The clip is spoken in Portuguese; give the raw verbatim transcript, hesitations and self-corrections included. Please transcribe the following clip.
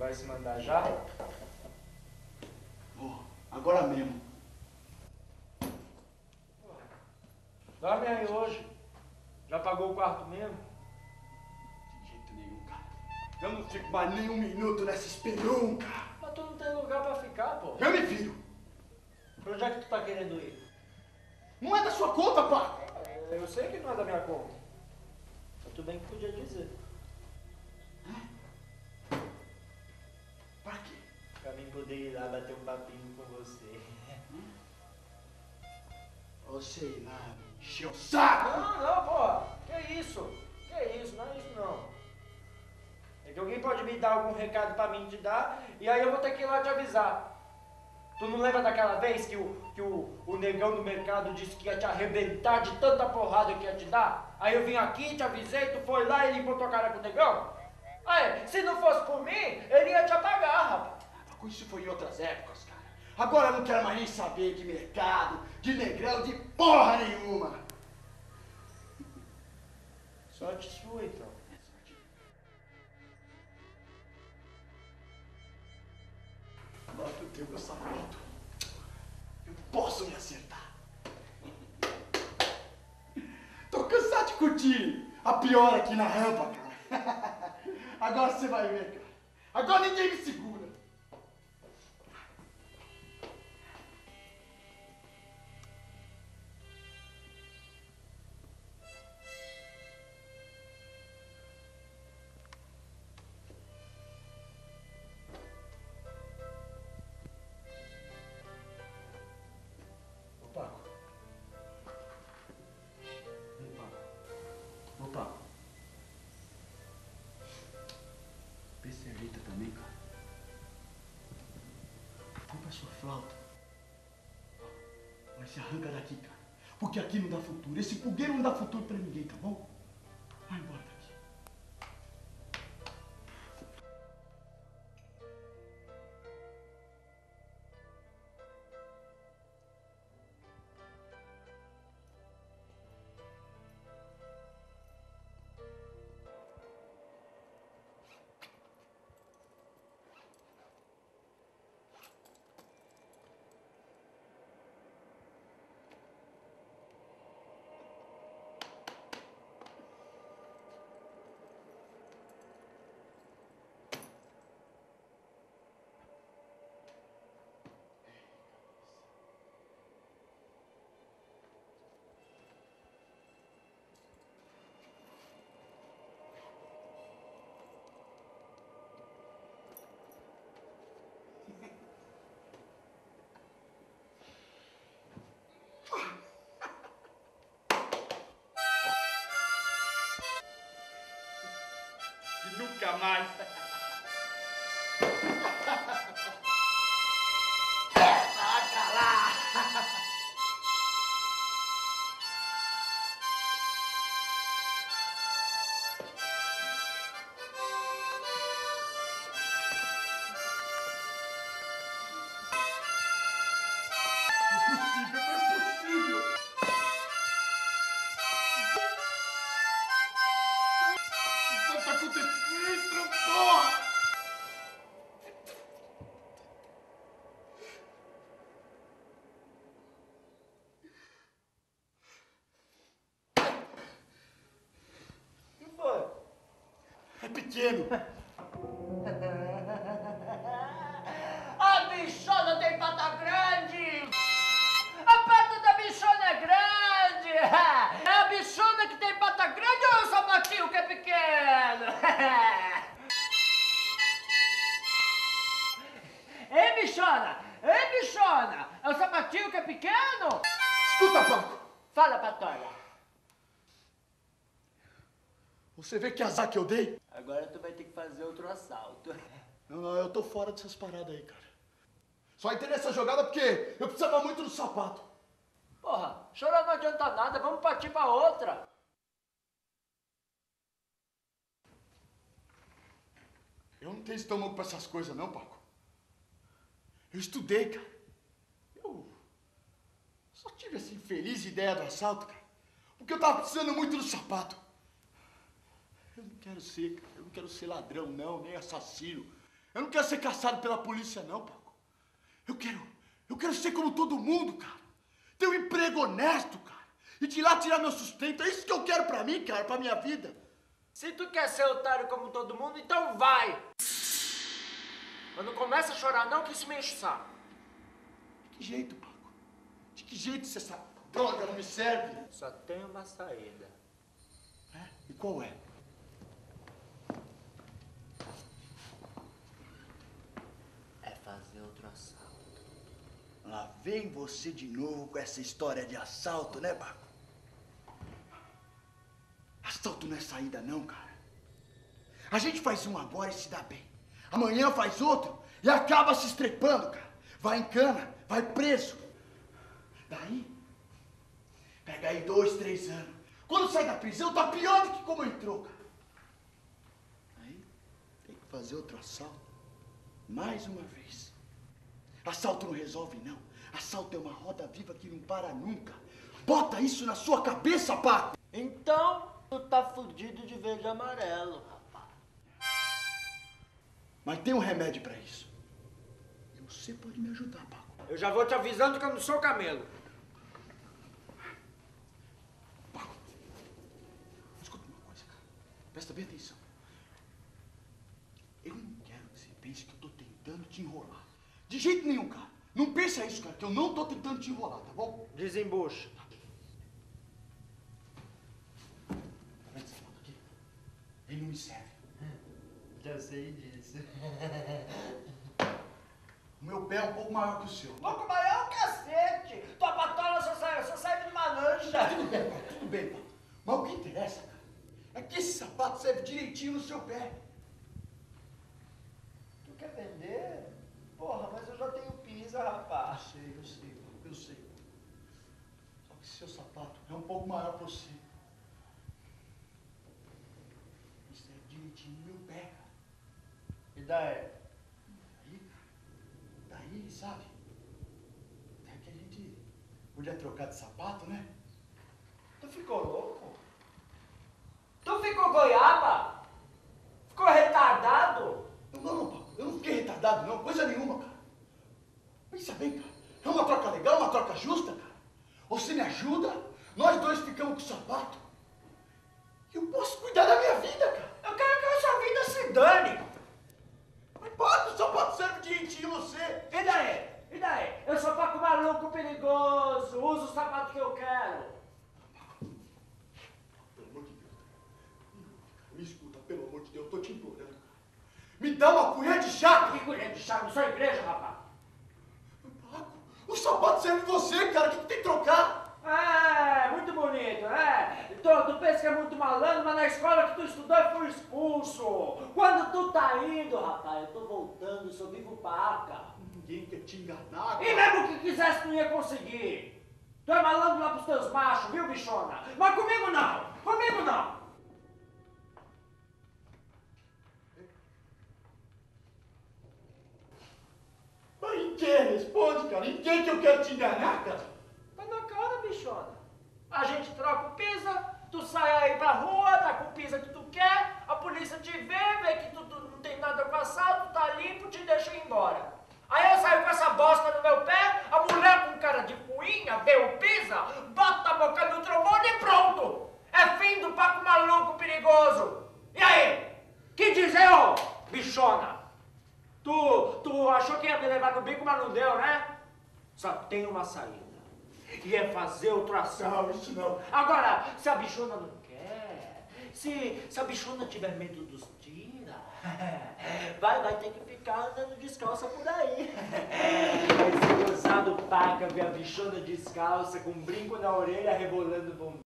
Vai se mandar já? Vou, agora mesmo. Dorme aí hoje. Já pagou o quarto mesmo? De jeito nenhum, cara. Eu não fico mais nem um minuto nessa espelunca. Mas tu não tem lugar pra ficar, pô. Eu me viro. Pra onde é que tu tá querendo ir? Não é da sua conta, Paco! Eu sei que não é da minha conta. Mas tu bem que podia dizer. Hã? Pra quê? Pra mim poder ir lá bater um papinho com você. Ou sei lá, encheu o saco! Não, não, pô! Que isso? Que isso? Não é isso, não. É que alguém pode me dar algum recado pra mim te dar, e aí eu vou ter que ir lá te avisar. Tu não lembra daquela vez que o, que o, o negão do mercado disse que ia te arrebentar de tanta porrada que ia te dar? Aí eu vim aqui, te avisei, tu foi lá e limpou tua cara com o negão? Aí, se não fosse por mim, ele ia te apagar, rapaz. Paco, isso foi em outras épocas, cara. Agora eu não quero mais nem saber de mercado, de negrão, de porra nenhuma! Sorte sua, então. É sorte. Agora que eu tenho meu sapato, eu posso me acertar. Tô cansado de curtir a pior aqui na rampa, cara. Agora você vai ver, cara. Agora ninguém me segura. Sua flauta. Mas se arranca daqui, cara. Porque aqui não dá futuro. Esse fogueiro não dá futuro pra ninguém, tá bom? Vai embora daqui. Nunca mais. Saca lá. Pequeno. A bichona tem pata grande. A pata da bichona é grande. É a bichona que tem pata grande ou eu só bati o que é pequeno? Ei, bichona. Ei, bichona. Eu só bati o que é pequeno? Escuta, Paco. Fala, patola. Você vê que azar que eu dei? Agora tu vai ter que fazer outro assalto. Não, não, eu tô fora dessas paradas aí, cara. Só entrei nessa jogada porque eu precisava muito do sapato. Porra, chorar não adianta nada, vamos partir pra outra. Eu não tenho estômago pra essas coisas não, Paco. Eu estudei, cara. Eu só tive essa infeliz ideia do assalto, cara. Porque eu tava precisando muito do sapato. Eu não quero ser, eu não quero ser ladrão não, nem assassino. Eu não quero ser caçado pela polícia, não, Paco. Eu quero, eu quero ser como todo mundo, cara. Ter um emprego honesto, cara. E de lá tirar meu sustento. É isso que eu quero pra mim, cara, pra minha vida. Se tu quer ser otário como todo mundo, então vai. Mas não começa a chorar, não, que isso me enche o saco. De que jeito, Paco? De que jeito se essa droga não me serve? Só tem uma saída. É? E qual é? Fazer outro assalto. Lá vem você de novo com essa história de assalto, né, Paco? Assalto não é saída não, cara. A gente faz um agora e se dá bem. Amanhã faz outro e acaba se estrepando, cara. Vai em cana, vai preso. Daí, pega aí dois, três anos. Quando sai da prisão, tá pior do que como entrou, cara. Aí, tem que fazer outro assalto. Mais uma vez. Assalto não resolve, não. Assalto é uma roda viva que não para nunca. Bota isso na sua cabeça, Paco! Então, tu tá fudido de verde e amarelo, rapaz. Mas tem um remédio pra isso. E você pode me ajudar, Paco. Eu já vou te avisando que eu não sou camelo. Paco, escuta uma coisa, cara. Presta bem atenção. Eu não quero que você pense que eu tô tentando te enrolar. De jeito nenhum, cara. Não pensa isso, cara, que eu não tô tentando te enrolar, tá bom? Desembucha. Tá vendo essa foto aqui? Ele não me serve. Já sei disso. O meu pé é um pouco maior que o seu. Um pouco maior é o cacete! Tua patola só sai, só sai de uma lancha. Tá, tudo bem, cara, tudo bem, cara. Mas o que interessa, cara, é que esse sapato serve direitinho no seu pé. Quer vender? Porra, mas eu já tenho pisa, rapaz. Eu sei, eu sei, eu sei. Só que seu sapato é um pouco maior pra você. Isso é direitinho no meu pé, cara. E daí? Daí, cara. Daí, sabe? Até que a gente podia trocar de sapato, né? Tu ficou louco? Tu ficou goiaba? Ficou retardado? Não, não, não, eu não fiquei retardado, não. Coisa nenhuma, cara. Pensa bem, cara. É uma troca legal, uma troca justa, cara. Você me ajuda, nós dois ficamos com o sapato. Eu posso cuidar da minha vida, cara. Eu quero que a sua vida se dane. Não importa, o sapato serve direitinho em você. E daí? E daí? Eu sou Paco maluco perigoso. Uso o sapato que eu quero. Pelo amor de Deus, cara. Me escuta, pelo amor de Deus. Eu tô te implorando, cara. Me dá uma colher de chá! Que colher de chá? Não sou igreja, rapaz! Paco, o sapato serve você, cara! O que, que tem que trocar? É, muito bonito, é! Tu, tu pensa que é muito malandro, mas na escola que tu estudou eu fui expulso! Quando tu tá indo, rapaz, eu tô voltando, sou vivo paca! Ninguém quer te enganar, cara! E mesmo que quisesse, tu ia conseguir! Tu é malandro lá pros teus machos, viu, bichona? Mas comigo não! Comigo não! Responde, cara. Em quem que eu quero te enganar, cara? Mas na cara, bichona. A gente troca o pisa, tu sai aí pra rua, tá com o pisa que tu quer, a polícia te vê, vê que tu, tu não tem nada passado, tá limpo, te deixa ir embora. Aí eu saio com essa bosta no meu pé, a mulher com cara de coinha vê o pisa, bota a boca no trombone e pronto. É fim do Paco maluco perigoso. E aí? Que dizer, ô, bichona? Tu, tu achou que ia me levar no bico, mas não deu, né? Só tem uma saída. E é fazer outro assalto. Não, isso não. Agora, se a bichona não quer, se, se a bichona tiver medo dos tira, vai, vai ter que ficar andando descalça por aí. Vai ser gozado, Paca, ver a bichona descalça, com um brinco na orelha, rebolando bumbum.